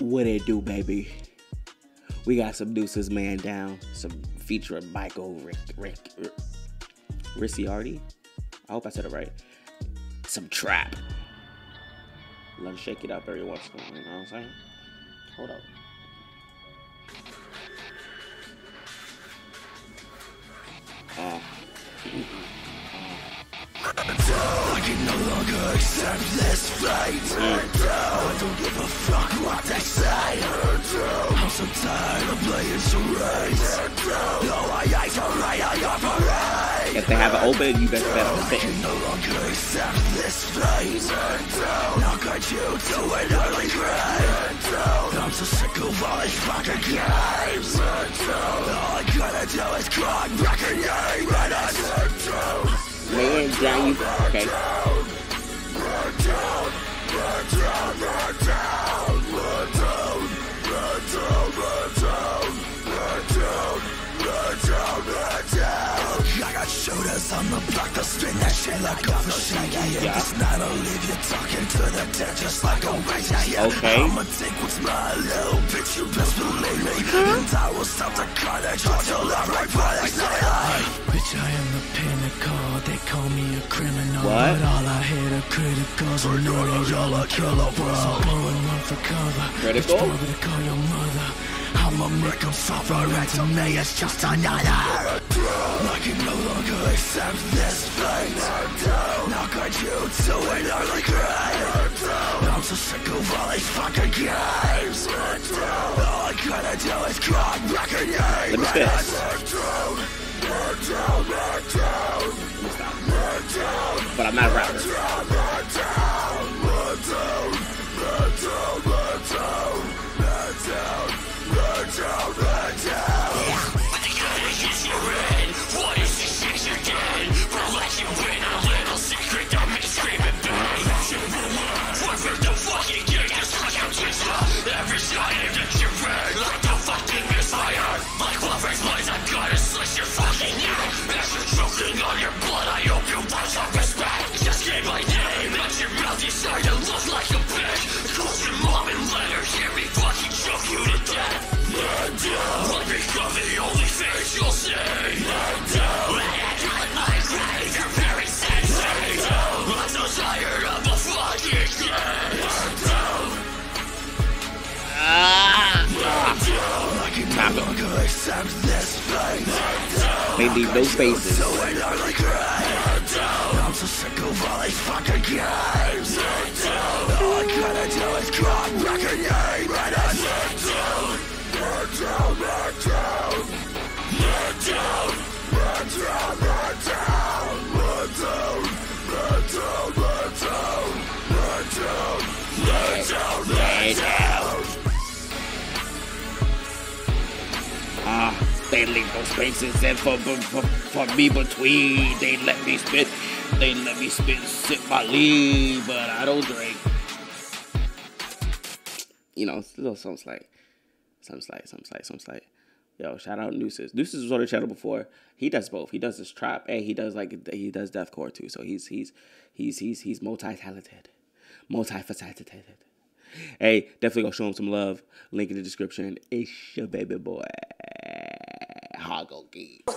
What it do, baby? We got some Nooses man down. Some featuring Michael Ricciardi. I hope I said it right. Some trap. Let me shake it up every once in a while. You know what I'm saying? Hold up. I can no longer accept this fate. I don't give a fuck what they say. I'm so tired of playing charades. No, I hate the way I operate. If they have an open, you best bet on the thing. I can no longer accept this fate. How could you do it early grade? I'm so sick of all these fucking games. All I gotta do is cry and recognize that I said man, down you. Okay. I got shooters on the block, they'll spin that shit like a machine. Yeah. It's not only if you're talking to the dead, just like a razor. Yeah. Okay. I'ma take what's my little bitch, you best believe me. And I will stop the carnage until I'm right by that side. Bitch, I am the pinnacle. They call me a criminal. What? But all I hear are criticals. I know that y'all are killer, bro. So blow and run for cover. Critical? It's probably to call your mother. I'ma make them suffer. And to me, it's just another. I can no longer accept this fate. How could you do it early grade? I'm so sick of all these fucking games. All I gotta do is cry and recognize. Let me see. But I'm not a rapper. What is the sex again? We'll let you in our little secret that makes screaming bang. What for the fucking gear? Just like I'm Tesla. Every side of the children, like the fucking misfire. Like Wolver's lies, I'm gonna slice your fucking neck. As you're choking on your blood, I hope you want some respect. Just say my name, and your mouth you start to look like a bitch. Call your mom and let her hear me fucking choke you to death. And I become the only face you'll see. And I got my grave, you're very sensitive. I'm so tired of a fucking game. I'm not gonna accept this fate. They need no faces. I'm so sick of all these fucking games. All I gotta do is cry and recognize that I let down. Let down, let down. Let down, let down, let down. Let down, let down, let down. Let down, let down, let down. They leave those spaces and for me between. They let me spit, sip my lead, but I don't drink. You know, it's little something slight. Yo, shout out Nooses. Nooses was on the channel before. He does both. He does this trap and he does deathcore too. So he's multi-faceted. Hey, definitely go show him some love. Link in the description. It's your baby boy. Hoggle Geek.